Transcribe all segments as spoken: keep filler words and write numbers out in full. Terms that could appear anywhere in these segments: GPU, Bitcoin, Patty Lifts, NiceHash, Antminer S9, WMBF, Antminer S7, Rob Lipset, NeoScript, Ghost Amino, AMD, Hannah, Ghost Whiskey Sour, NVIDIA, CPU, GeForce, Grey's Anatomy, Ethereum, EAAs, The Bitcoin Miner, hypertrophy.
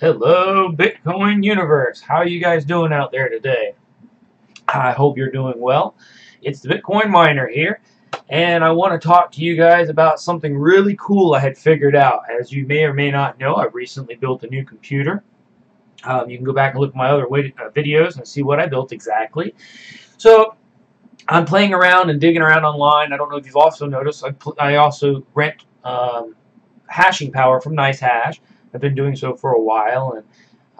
Hello Bitcoin universe, how are you guys doing out there today? I hope you're doing well. It's the Bitcoin Miner here, and I want to talk to you guys about something really cool I had figured out. As you may or may not know, I recently built a new computer. Um, you can go back and look at my other videos and see what I built exactly. So I'm playing around and digging around online. I don't know if you've also noticed, I, I also rent um, hashing power from NiceHash. I've been doing so for a while, and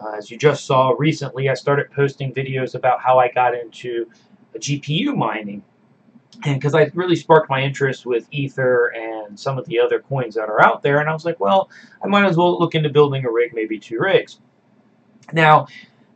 uh, as you just saw recently, I started posting videos about how I got into G P U mining, and because I really sparked my interest with Ether and some of the other coins that are out there, and I was like, well, I might as well look into building a rig, maybe two rigs. Now,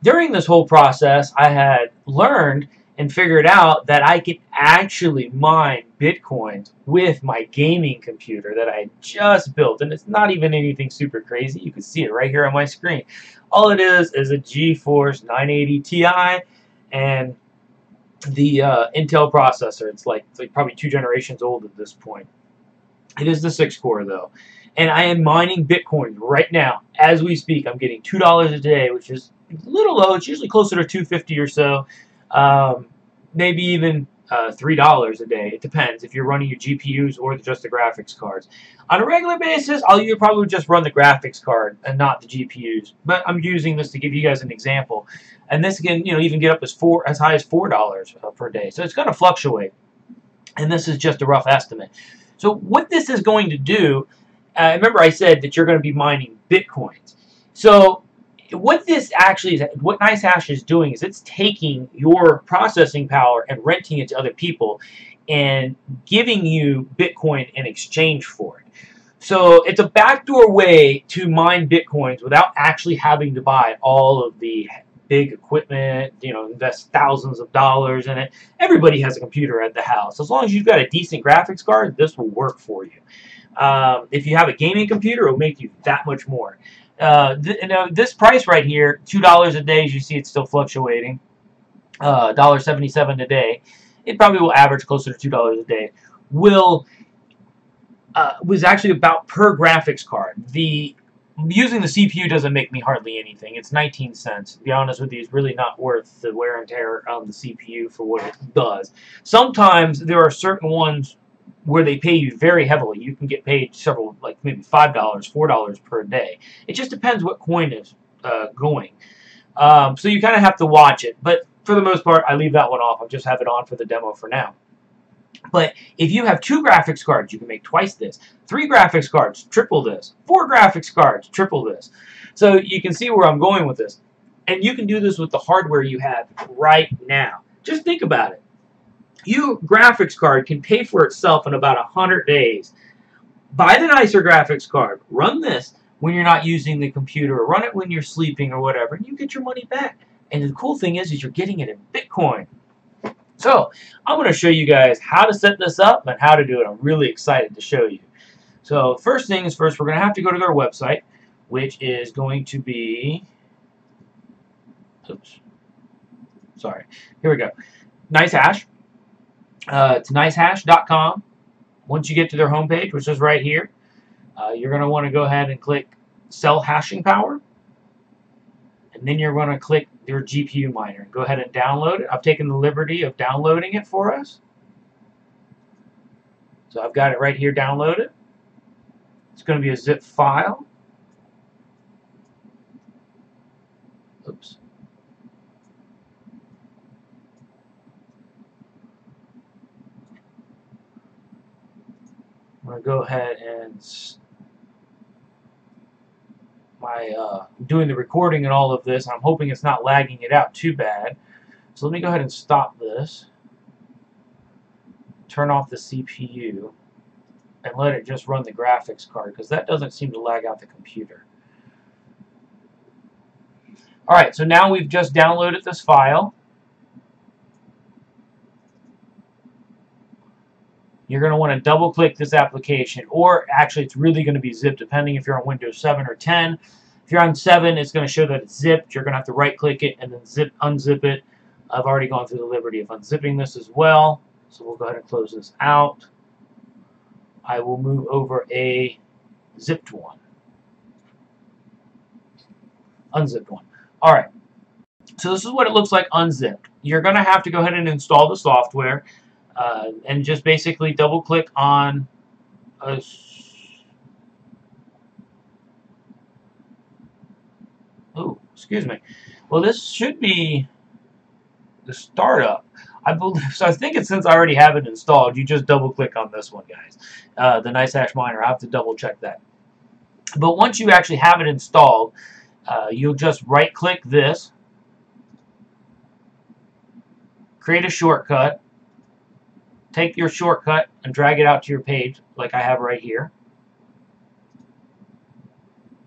during this whole process, I had learned and figured out that I could actually mine Bitcoins with my gaming computer that I just built. And it's not even anything super crazy. You can see it right here on my screen. All it is is a GeForce nine eighty Ti and the uh, Intel processor. It's like, it's like probably two generations old at this point. It is the six core though. And I am mining Bitcoin right now as we speak. I'm getting two dollars a day, which is a little low. It's usually closer to two fifty or so. Um, maybe even uh, three dollars a day. It depends if you're running your G P Us or just the graphics cards. On a regular basis, I'll you probably just run the graphics card and not the G P Us. But I'm using this to give you guys an example. And this can, you know, even get up as four as high as four dollars uh, per day. So it's going to fluctuate. And this is just a rough estimate. So what this is going to do, uh, remember I said that you're going to be mining Bitcoins. So what this actually is, what NiceHash is doing is it's taking your processing power and renting it to other people and giving you Bitcoin in exchange for it. So it's a backdoor way to mine Bitcoins without actually having to buy all of the big equipment, you know, invest thousands of dollars in it. Everybody has a computer at the house. As long as you've got a decent graphics card, this will work for you. Um, if you have a gaming computer, it will make you that much more. Uh, th you know, this price right here, two dollars a day, as you see it's still fluctuating, uh, one dollar seventy-seven a day, it probably will average closer to two dollars a day, will, uh, was actually about per graphics card. The, using the C P U doesn't make me hardly anything. It's nineteen cents. To be honest with you, it's really not worth the wear and tear of the C P U for what it does. Sometimes there are certain ones where they pay you very heavily. You can get paid several, like maybe five dollars, four dollars per day. It just depends what coin is uh, going. Um, so you kind of have to watch it. But for the most part, I leave that one off. I'll just have it on for the demo for now. But if you have two graphics cards, you can make twice this. Three graphics cards, triple this. Four graphics cards, triple this. So you can see where I'm going with this. And you can do this with the hardware you have right now. Just think about it. Your graphics card can pay for itself in about one hundred days. Buy the nicer graphics card. Run this when you're not using the computer, or run it when you're sleeping or whatever, and you get your money back. And the cool thing is, is you're getting it in Bitcoin. So I'm going to show you guys how to set this up and how to do it. I'm really excited to show you. So first thing is first, we're going to have to go to their website, which is going to be, oops, sorry, here we go, NiceHash. Uh, it's nicehash dot com. Once you get to their homepage, which is right here, uh, you're going to want to go ahead and click Sell Hashing Power. And then you're going to click your G P U miner. Go ahead and download it. I've taken the liberty of downloading it for us. So I've got it right here downloaded. It's going to be a zip file. Oops. I'm going to go ahead and my uh, doing the recording and all of this. I'm hoping it's not lagging it out too bad. So let me go ahead and stop this, turn off the C P U, and let it just run the graphics card, because that doesn't seem to lag out the computer. Alright, so now we've just downloaded this file. You're going to want to double click this application, or actually it's really going to be zipped depending if you're on Windows seven or ten. If you're on seven, it's going to show that it's zipped. You're going to have to right click it and then zip, unzip it. I've already gone through the liberty of unzipping this as well. So we'll go ahead and close this out. I will move over a zipped one. unzipped one. All right. So this is what it looks like unzipped. You're going to have to go ahead and install the software uh, and just basically double click on a oh, excuse me. Well, this should be the startup. I believe so. I think it's since I already have it installed. You just double click on this one, guys. Uh, the NiceHash Miner. I have to double check that. But once you actually have it installed, uh, you'll just right click this, create a shortcut, take your shortcut and drag it out to your page, like I have right here.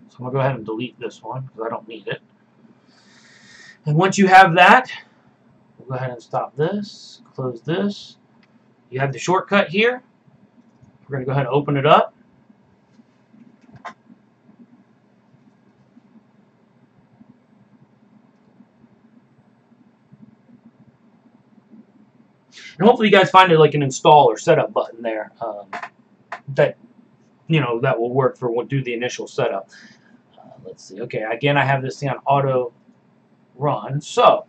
So I'm gonna go ahead and delete this one because I don't need it. And once you have that, we'll go ahead and stop this, close this. You have the shortcut here. We're gonna go ahead and open it up. And hopefully you guys find it like an install or setup button there um, that you know that will work for what do the initial setup. Uh, let's see. Okay, again, I have this thing on auto run. So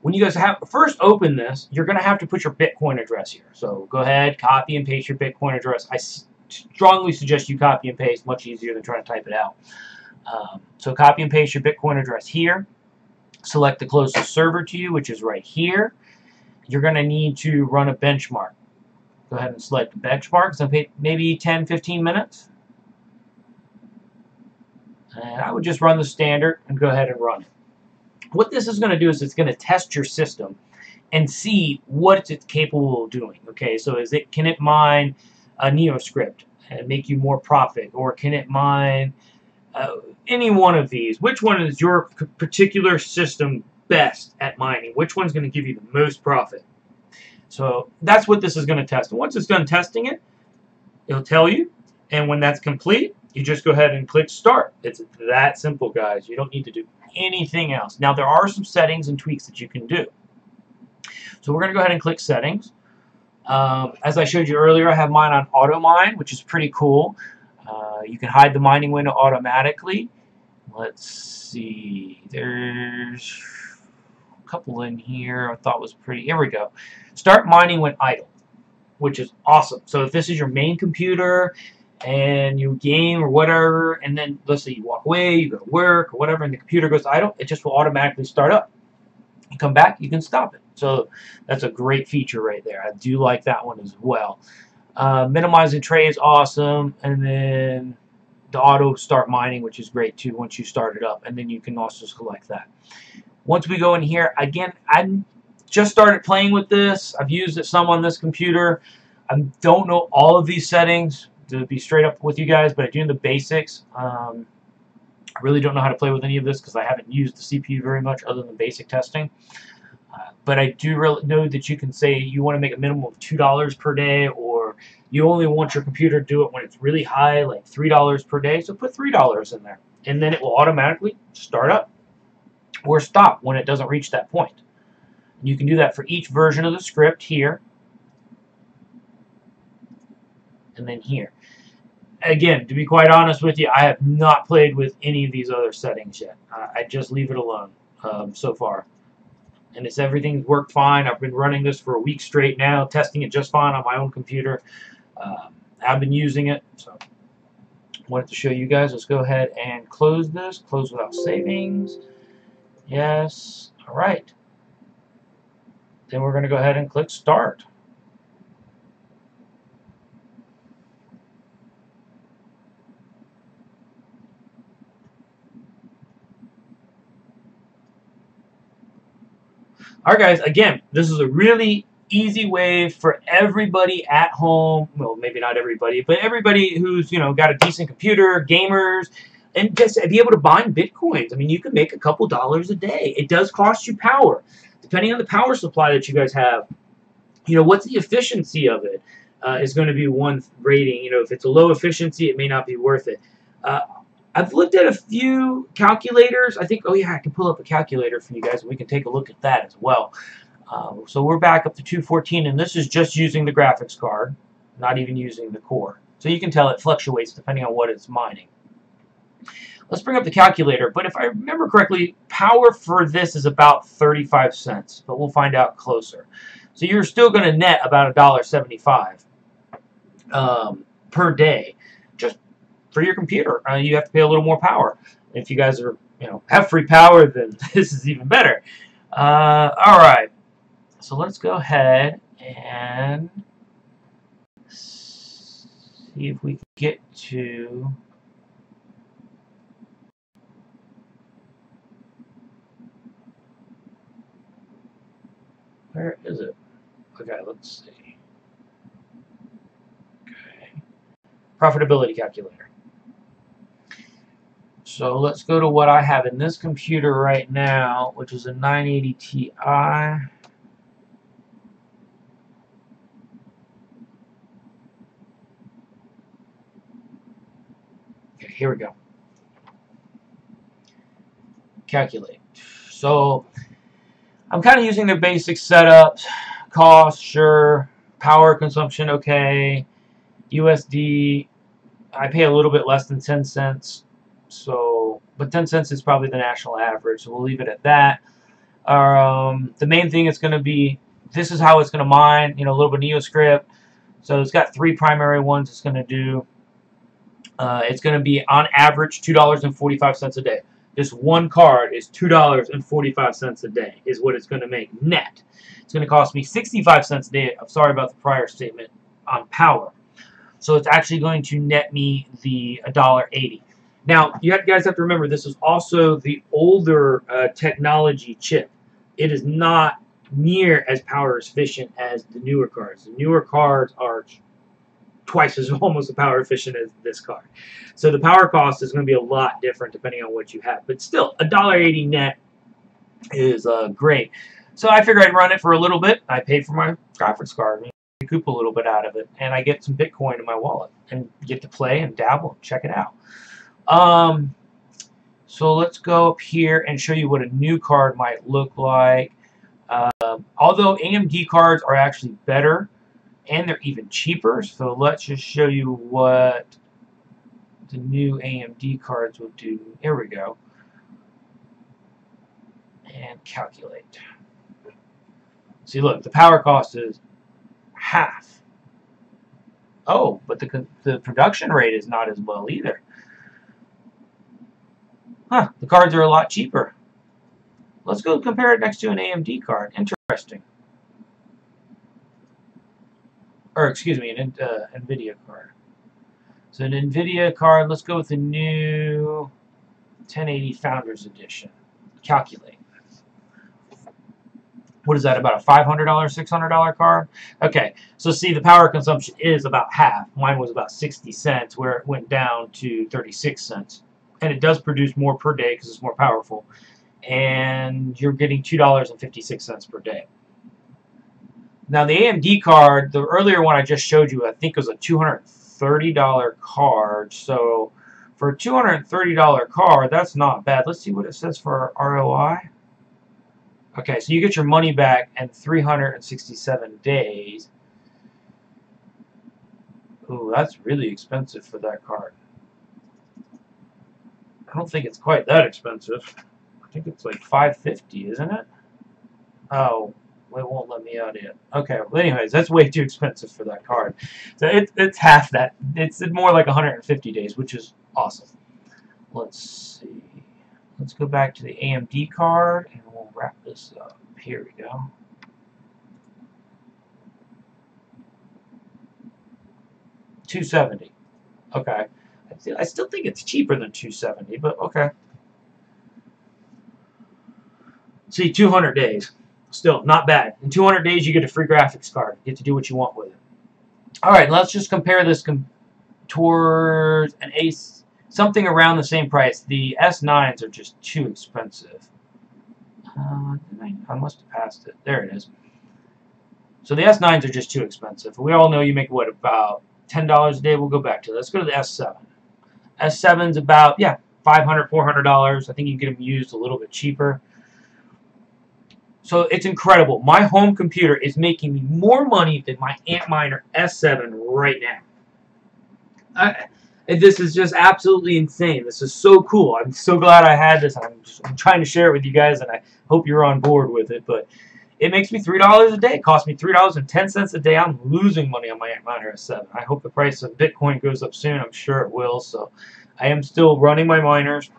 when you guys have first open this, you're going to have to put your Bitcoin address here. So go ahead, copy and paste your Bitcoin address. I strongly suggest you copy and paste. Much easier than trying to type it out. Um, so copy and paste your Bitcoin address here. Select the closest server to you, which is right here. You're going to need to run a benchmark. Go ahead and select benchmark. So maybe ten to fifteen minutes. And I would just run the standard and go ahead and run it. What this is going to do is it's going to test your system and see what it's capable of doing. Okay, so is it can it mine a NeoScript and make you more profit, or can it mine uh, any one of these? Which one is your particular system best at mining? Which one's going to give you the most profit? So that's what this is going to test. And once it's done testing it, it'll tell you. And when that's complete, you just go ahead and click start. It's that simple, guys. You don't need to do anything else. Now, there are some settings and tweaks that you can do. So we're going to go ahead and click settings. Um, as I showed you earlier, I have mine on auto mine, which is pretty cool. Uh, you can hide the mining window automatically. Let's see. There's couple in here I thought was pretty. Here we go. Start mining when idle, which is awesome. So if this is your main computer and you game or whatever, and then let's say you walk away, you go to work or whatever, and the computer goes idle, it just will automatically start up. You come back, you can stop it. So that's a great feature right there. I do like that one as well. Uh, minimizing tray is awesome, and then the auto start mining, which is great too once you start it up, and then you can also select that. Once we go in here, again, I just started playing with this. I've used it some on this computer. I don't know all of these settings, to be straight up with you guys, but I do know the basics. Um, I really don't know how to play with any of this because I haven't used the C P U very much other than basic testing. Uh, but I do really know that you can say you want to make a minimum of two dollars per day, or you only want your computer to do it when it's really high, like three dollars per day. So put three dollars in there, and then it will automatically start up or stop when it doesn't reach that point. And you can do that for each version of the script here and then here. Again, to be quite honest with you, I have not played with any of these other settings yet. I just leave it alone um, so far. And it's everything's worked fine. I've been running this for a week straight now, testing it just fine on my own computer. Um, I've been using it. So wanted to show you guys. Let's go ahead and close this. Close without savings. Yes. All right. Then we're going to go ahead and click start. All right, guys. Again, this is a really easy way for everybody at home. Well, maybe not everybody, but everybody who's, you know, got a decent computer, gamers, and just be able to mine Bitcoins. I mean, you can make a couple dollars a day. It does cost you power. Depending on the power supply that you guys have, you know, what's the efficiency of it uh, is going to be one rating. You know, if it's a low efficiency, it may not be worth it. Uh, I've looked at a few calculators. I think, oh, yeah, I can pull up a calculator for you guys, and we can take a look at that as well. Uh, so we're back up to two fourteen, and this is just using the graphics card, not even using the core. So you can tell it fluctuates depending on what it's mining. Let's bring up the calculator, but if I remember correctly, power for this is about thirty-five cents, but we'll find out closer. So you're still going to net about one dollar seventy-five um, per day just for your computer. Uh, you have to pay a little more power. If you guys are, you know, have free power, then this is even better. Uh, all right, so let's go ahead and see if we can get to... Where is it? Okay, let's see. Okay. Profitability calculator. So let's go to what I have in this computer right now, which is a nine eighty Ti. Okay, here we go. Calculate. So I'm kind of using their basic setups, cost, sure, power consumption, okay, U S D, I pay a little bit less than ten cents, so, but ten cents is probably the national average, so we'll leave it at that. Um, the main thing is going to be, this is how it's going to mine, you know, a little bit of NeoScript, so it's got three primary ones it's going to do. Uh, it's going to be, on average, two dollars and forty-five cents a day. This one card is two dollars and forty-five cents a day is what it's going to make net. It's going to cost me sixty-five cents a day. I'm sorry about the prior statement on power. So it's actually going to net me the one dollar eighty. Now, you guys have to remember, this is also the older uh, technology chip. It is not near as power efficient as the newer cards. The newer cards are twice as almost as power efficient as this card. So the power cost is going to be a lot different depending on what you have. But still, one dollar eighty net is uh, great. So I figured I'd run it for a little bit. I paid for my conference card and recoup a little bit out of it. And I get some Bitcoin in my wallet and get to play and dabble and check it out. Um, so let's go up here and show you what a new card might look like. Uh, although A M D cards are actually better, and they're even cheaper, so let's just show you what the new A M D cards will do. Here we go. And calculate. See, look, the power cost is half. Oh, but the, the production rate is not as well either. Huh, the cards are a lot cheaper. Let's go compare it next to an A M D card. Interesting. Or excuse me, an uh, NVIDIA card. So an NVIDIA card, let's go with the new ten eighty Founders Edition. Calculate. What is that, about a five hundred dollar, six hundred dollar card? Okay, so see, the power consumption is about half. Mine was about sixty cents, where it went down to thirty-six cents. And it does produce more per day because it's more powerful. And you're getting two dollars and fifty-six cents per day. Now the A M D card, the earlier one I just showed you, I think it was a two hundred thirty dollar card. So for a two hundred thirty dollar card, that's not bad. Let's see what it says for R O I. Okay, so you get your money back in three hundred sixty-seven days. Ooh, that's really expensive for that card. I don't think it's quite that expensive. I think it's like five fifty, isn't it? Oh. It won't let me out yet. Okay, well, anyways, that's way too expensive for that card. So it, it's half that. It's more like one hundred fifty days, which is awesome. Let's see. Let's go back to the A M D card, and we'll wrap this up. Here we go. two seventy. Okay. I still think it's cheaper than two seventy, but okay. See, two hundred days. Still, not bad. In two hundred days, you get a free graphics card. You get to do what you want with it. All right, let's just compare this com towards an Ace, something around the same price. The S nines are just too expensive. Uh, I, I must have passed it. There it is. So the S nines are just too expensive. We all know you make, what, about ten dollars a day? We'll go back to that. Let's go to the S seven. S seven's about, yeah, five hundred, four hundred dollars. I think you can get them used a little bit cheaper. So it's incredible. My home computer is making me more money than my Antminer S seven right now. I, And this is just absolutely insane. This is so cool. I'm so glad I had this. I'm, just, I'm trying to share it with you guys, and I hope you're on board with it. But it makes me three dollars a day. It costs me three dollars and ten cents a day. I'm losing money on my Antminer S seven. I hope the price of Bitcoin goes up soon. I'm sure it will. So I am still running my miners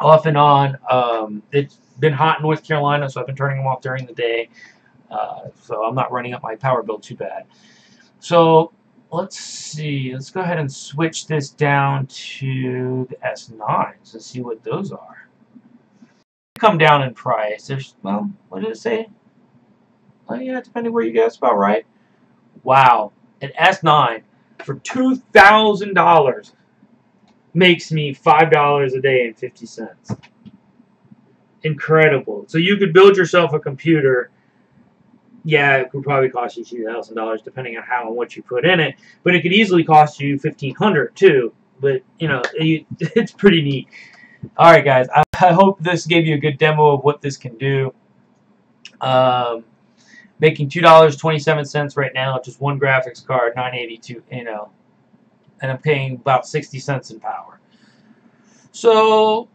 off and on. Um, it's been hot in North Carolina, so I've been turning them off during the day. Uh, so I'm not running up my power bill too bad. So let's see. Let's go ahead and switch this down to the S nines and see what those are. Come down in price. There's, well, what did it say? Well, yeah, depending where you get, it's about right. Wow, an S nine for two thousand dollars makes me five dollars a day and fifty cents. Incredible. So you could build yourself a computer. Yeah, it could probably cost you two thousand dollars depending on how and what you put in it, but it could easily cost you fifteen hundred dollars too. But, you know, it, it's pretty neat. All right, guys, I, I hope this gave you a good demo of what this can do. Um, making two dollars and twenty-seven cents right now, just one graphics card, nine eighty-two, you know, and I'm paying about sixty cents in power. So,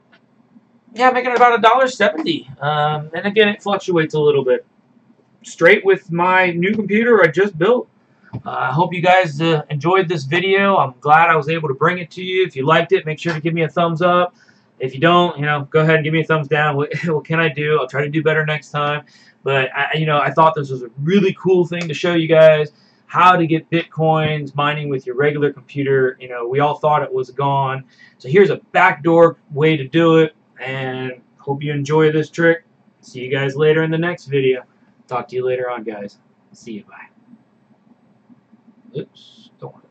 yeah, I'm making about one dollar and seventy cents. Um, and again, it fluctuates a little bit. Straight with my new computer I just built. I uh, hope you guys uh, enjoyed this video. I'm glad I was able to bring it to you. If you liked it, make sure to give me a thumbs up. If you don't, you know, go ahead and give me a thumbs down. What, what can I do? I'll try to do better next time. But I, you know, I thought this was a really cool thing to show you guys, how to get Bitcoins mining with your regular computer. You know, we all thought it was gone. So here's a backdoor way to do it. And hope you enjoy this trick. See you guys later in the next video. Talk to you later on, guys. See you. Bye. Oops. Don't worry.